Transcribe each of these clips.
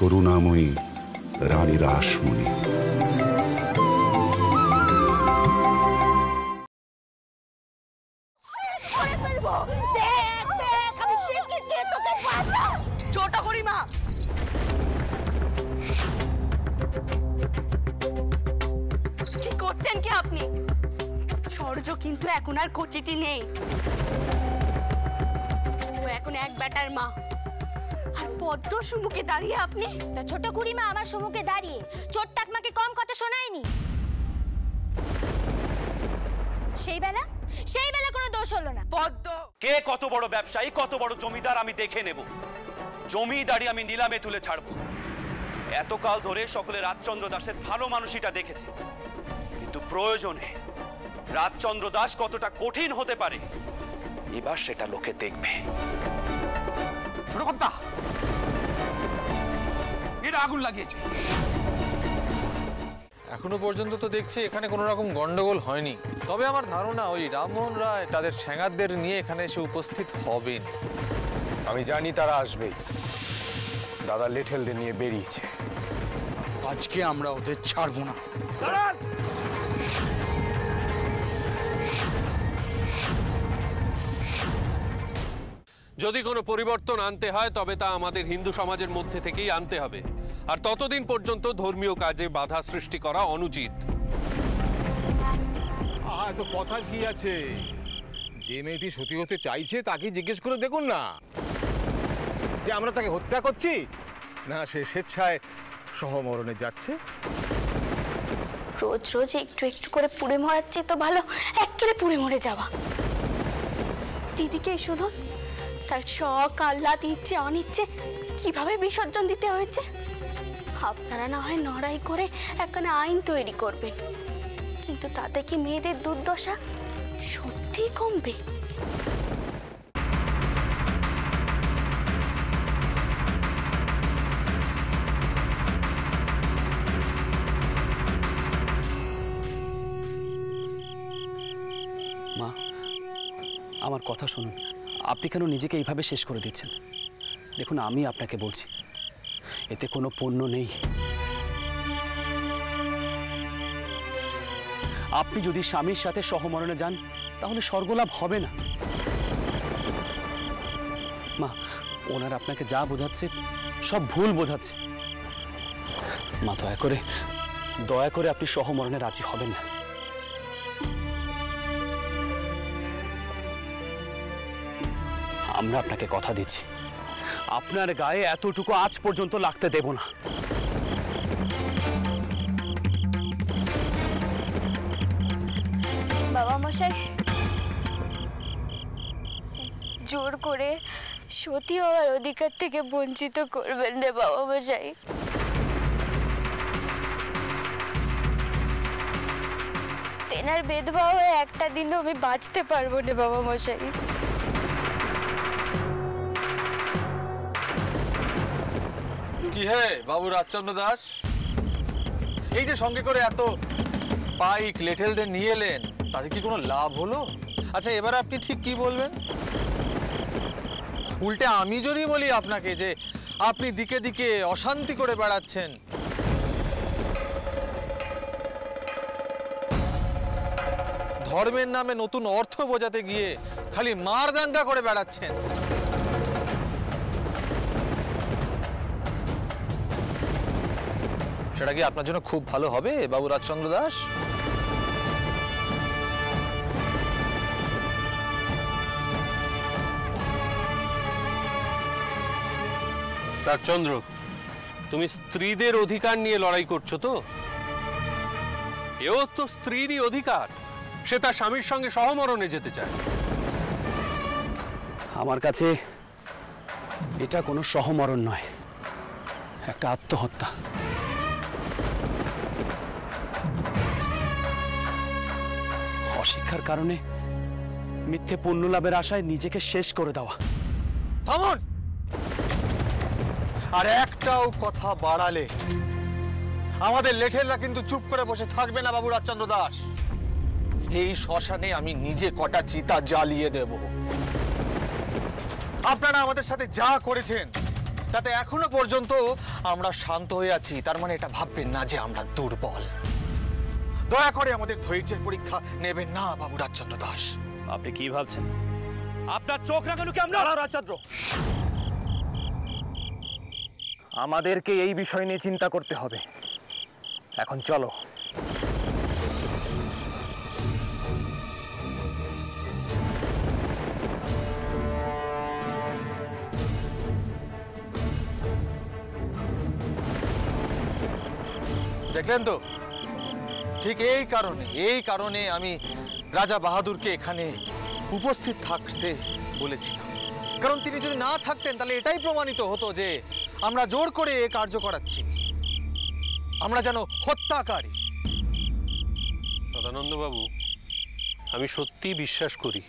करुणामयी रानी राशमणि। জমিদারি আমি নিলামে তুলে ছাড়বো। এতকাল ধরে সকলে রাজচন্দ্র দাসের ভালো মানুষটা দেখেছে, কিন্তু প্রয়োজনে রাজচন্দ্র দাস কতটা কঠিন হতে পারে এবার সেটা লোকে দেখবে। ছোট কথা, এটা আগুন লাগিয়েছে। এখনো পর্যন্ত তো দেখছি এখানে কোনো রকম গন্ডগোল হয়নি, তবে আমার ধারণা ওই রামমোহন রায় তাদের সেনাদের নিয়ে এখানে এসে উপস্থিত হবেন। আমি জানি তারা আসবে, দাদা লেঠেলদের নিয়ে বেরিয়েছে। আজকে আমরা ওদের ছাড়বো না। যদি কোনো পরিবর্তন আনতে হয় তবে তা আমাদের হিন্দু সমাজের মধ্যে থেকেই আনতে হবে, আর ততদিন পর্যন্ত ধর্মীয় কাজে বাধা সৃষ্টি করা অনুচিত। তো কথা কি আছে, যে মেয়েটি সতী হতে চাইছে তাকে জিজ্ঞেস করে দেখুন না যে আমরা তাকে হত্যা করছি না সে স্বেচ্ছায় সহমরণে যাচ্ছে। রোজ রোজ একটু একটু করে পুড়ে মরাচ্ছি তো ভালো, একেবারে পুড়ে মরে যাওয়া। দিদিকে শুধু তার শখ আহ্লাদ ইচ্ছে অনিচ্ছে কিভাবে বিসর্জন দিতে হয়েছে। আপনারা না হয় লড়াই করে একখানে আইন তৈরি করবেন, কিন্তু তাতে কি মেয়েদের দুর্দশা সত্যি কমবে? মা, আমার কথা শুনুন। আপনি কেন নিজেকে এইভাবে শেষ করে দিচ্ছেন? দেখুন, আমি আপনাকে বলছি, এতে কোনো পুণ্য নেই। আপনি যদি স্বামীর সাথে সহমরণে যান তাহলে স্বর্গলাভ হবে না। মা, ওনার আপনাকে যা বোঝাচ্ছে সব ভুল বোঝাচ্ছে। মা, দয়া করে আপনি সহমরণে রাজি হবেন না। আমরা আপনাকে কথা দিচ্ছি, আপনার গায়ে এতটুকু আজ পর্যন্ত লাগতে দেব না। বাবা মশাই, জোর করে সতী হওয়ার অধিকার থেকে বঞ্চিত করবেন না বাবা মশাই। তেনার বেদভাব একটা দিনও আমি বাঁচতে পারবো না বাবা মশাই। কি হে বাবু রাজচন্দ্র দাস, এই যে সঙ্গে করে এত পাইক লেঠেলদের নিয়ে এলেন তাতে কি কোনো লাভ হলো? আচ্ছা, এবার আপনি ঠিক কি বলবেন? উল্টে আমি যদি বলি আপনাকে যে আপনি দিকে দিকে অশান্তি করে বেড়াচ্ছেন, ধর্মের নামে নতুন অর্থ বোঝাতে গিয়ে খালি মারদাঙ্গা করে বেড়াচ্ছেন, সেটা কি আপনার জন্য খুব ভালো হবে বাবু রাজচন্দ্র দাস? রাজচন্দ্র, তুমি স্ত্রীদের অধিকার নিয়ে লড়াই করছো তো? এও তো স্ত্রীরই অধিকার, সে তার স্বামীর সঙ্গে সহমরণে যেতে চায়। আমার কাছে এটা কোনো সহমরণ নয়, একটা আত্মহত্যা। অশিক্ষার কারণে মিথ্যে পুণ্য লাভের আশায় নিজেকে শেষ করে দেওয়া। থামুন, আর একটাও কথা বাড়ালে আমাদের লেঠেলরা কিন্তু চুপ করে বসে থাকবে না বাবু রাজচন্দ্র দাস। এই শ্মশানে আমি নিজে কটা চিতা জ্বালিয়ে দেব। আপনারা আমাদের সাথে যা করেছেন তাতে এখনো পর্যন্ত আমরা শান্ত হয়ে আছি, তার মানে এটা ভাববেন না যে আমরা দুর্বল। দয়া করে আমাদের ধৈর্যের পরীক্ষা নেবেন না বাবু রাজচন্দ্র দাস। আপনি কি ভাবছেন? আপনার চোখ রাখানো কি আমরা? রাজচন্দ্র, আমাদেরকে এই বিষয় নিয়ে চিন্তা করতে হবে। এখন চলো। দেখলেন তো, ঠিক এই কারণে আমি রাজা বাহাদুরকে এখানে উপস্থিত থাকতে বলেছিলাম, কারণ তিনি যদি না থাকতেন তাহলে এটাই প্রমাণিত হতো যে আমরা জোর করে এই কার্য করাচ্ছি, আমরা যেন হত্যাকারী। সদানন্দবাবু, আমি সত্যি বিশ্বাস করি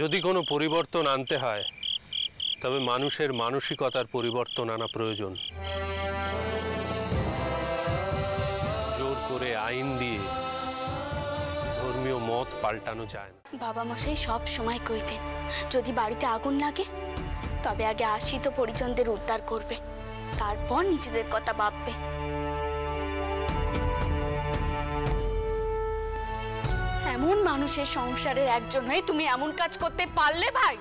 যদি কোনো পরিবর্তন আনতে হয় তবে মানুষের মানসিকতার পরিবর্তন আনা প্রয়োজন। জোর করে আইন দিয়ে ধর্মীয় মত পাল্টানো যায় না। বাবা মশাই সব সময় কইতেন যদি বাড়িতে আগুন লাগে তবে আগে আশ্রিত পরিজনদের উদ্ধার করবে, তারপর নিজেদের কথা ভাববে। এমন মানুষের সংসারের একজন হয়ে তুমি এমন কাজ করতে পারলে ভাই?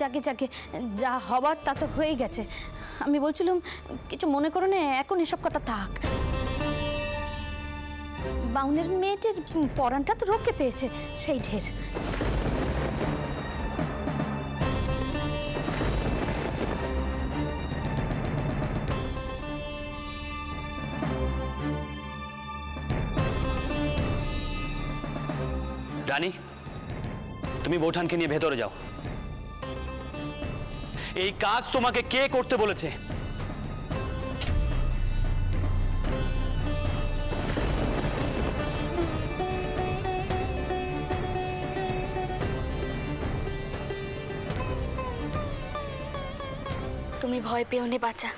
যাকে যাকে যা হবার তা তো হয়ে গেছে। আমি বলছিলাম কিছু মনে করো না, এখন এসব কথা থাক। বাউনের মেয়েটির পরাণটা তো রক্ষে পেয়েছে, সেই ঢের। রানী, তুমি বৌঠানকে নিয়ে ভেতরে যাও। এই কাজ তোমাকে কে করতে বলেছে? তুমি ভয় পেও নে বাচ্চা,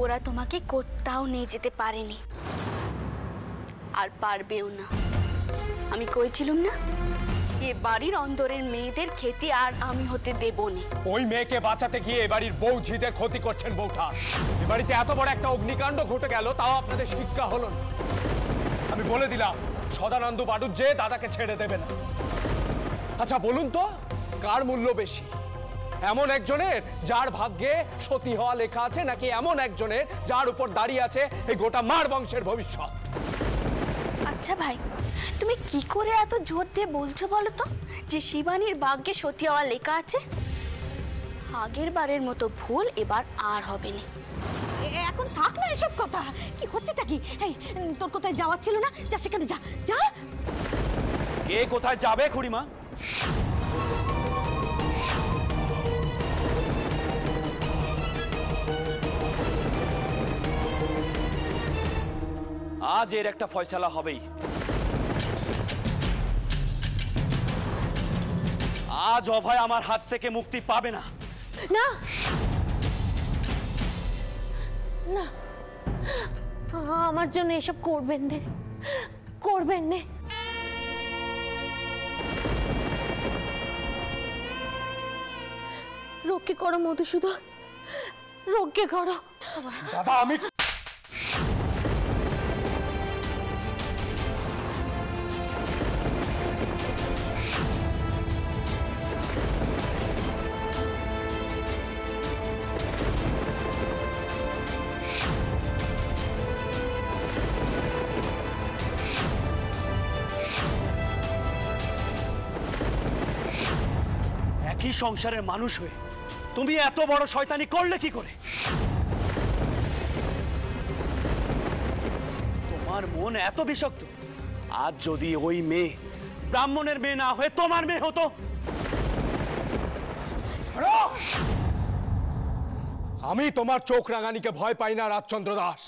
ওরা তোমাকে কোথাও নিয়ে যেতে পারেনি আর পারবেও না। আমি কইছিলাম না এ বাড়ির অন্দরের মেয়েদের ক্ষতি আর আমি হতে দেব না। ওই মেয়েকে বাঁচাতে গিয়ে এ বাড়ির বউঝিদের ক্ষতি করছেন বৌঠা। এ বাড়িতে এত বড় একটা অগ্নিকাণ্ড ঘটে গেল, তাও আপনাদের শিক্ষা হলো না। আমি বলে দিলাম সদানন্দ বাড়ুর যে দাদাকে ছেড়ে দেবে না। আচ্ছা বলুন তো, কার মূল্য বেশি? এমন একজনের যার ভাগ্যে সতী হওয়া লেখা আছে, নাকি এমন একজনের যার উপর দাঁড়িয়ে আছে এই গোটা মার বংশের ভবিষ্যৎ? আচ্ছা ভাই, তুমি কি করে এত জোর দিয়ে বলছো বলো তো যে শিবানীর ভাগ্যে সতী হওয়া লেখা আছে? আগের বারের মতো ভুল এবার আর হবে না। এখন থাক না এসব কথা, কি হচ্ছেটা কি? এই তোর কোথায় যাওয়ার ছিল না, যা সেখানে যা, যা। কে কোথায় যাবে খুড়িমা? আজ এর একটা ফয়সালা হবেই। আজ অভয় আমার হাত থেকে মুক্তি পাবে না। না না, আমার জন্য এসব করবেন না, করবেন না। রক্ষে করো মধুসূদন, রক্ষে করো। বাবা আমি সংসারের মানুষ হয়ে তুমি এত বড় শয়তানি করলে কি করে? তোমার মন এত বিষাক্ত। আজ যদি ওই মেয়ে ব্রাহ্মণের মেয়ে না হয়ে তোমার মেয়ে হতো, আমি তোমার চোখ রাঙানিকে ভয় পাই না রাজচন্দ্র দাস।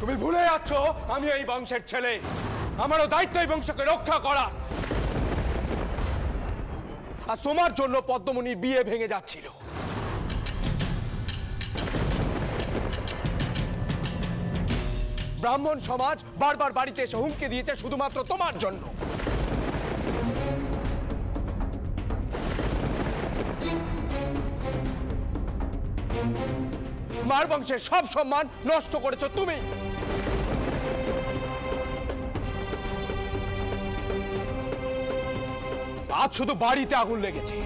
তুমি ভুলে যাচ্ছ আমি এই বংশের ছেলে, আমারও দায়িত্ব এই বংশকে রক্ষা করা। আর তোমার জন্য পদ্মমণির বিয়ে ভেঙে যাচ্ছিল। ब्राह्मण समाज बार बार बाड़ीते एसे हुमकी दिएछे शुधुमात्र तोमार जन्नो। मार वंशेर सब सम्मान नष्ट करेछो तुमी। आज शुधु बाड़ीते आगुन लेगेछे,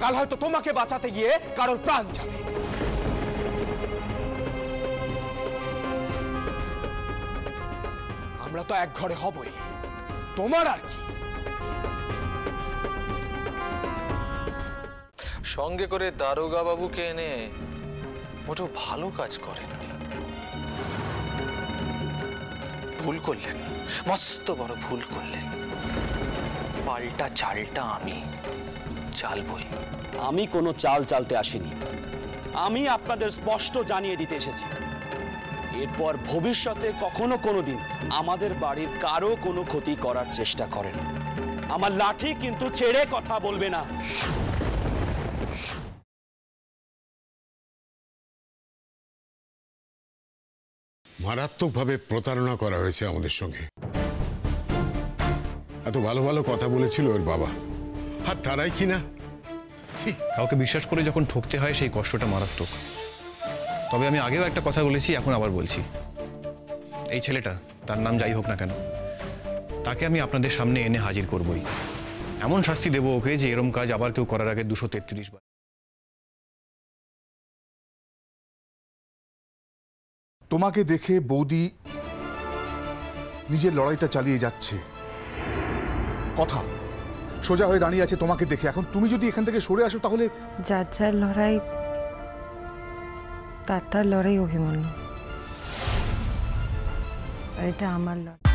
काल हयतो तोमाके बाँचाते गिये कारोर प्राण जाबे। আমরা তো এক ঘরে হবই, তোমার আর কি? সঙ্গে করে দারোগা বাবুকে এনে মোটেও ভালো কাজ করেননি, ভুল করলেন, মস্ত বড় ভুল করলেন। পাল্টা চালটা আমি চালবই। আমি কোনো চাল চালতে আসিনি, আমি আপনাদের স্পষ্ট জানিয়ে দিতে এসেছি এরপর ভবিষ্যতে কখনো কোনোদিন আমাদের বাড়ির কারো কোনো ক্ষতি করার চেষ্টা করেন। আমার লাঠি কিন্তু ছেড়ে কথা বলবে না। মারাত্মকভাবে প্রতারণা করা হয়েছে আমাদের সঙ্গে। এত ভালো ভালো কথা বলেছিল ওর বাবা, আর তারাই কিনা। কাউকে বিশ্বাস করে যখন ঠকতে হয় সেই কষ্টটা মারাত্মক। তবে আমি আগেও একটা কথা বলেছি, এখন আবার বলছি, এই ছেলেটা, তার নাম যাই হোক না কেন, তাকে আমি আপনাদের সামনে এনে হাজির করবই। এমন শাস্তি দেব ওকে যে এরম কাজ আবার কেউ করার আগে 233 বার। তোমাকে দেখে বৌদি নিজের লড়াইটা চালিয়ে যাচ্ছে, কথা সোজা হয়ে দাঁড়িয়ে আছে তোমাকে দেখে। এখন তুমি যদি এখান থেকে সরে আসো তাহলে যার যার লড়াই তার লড়াই, অভিমন্যু, এটা আমার লড়াই।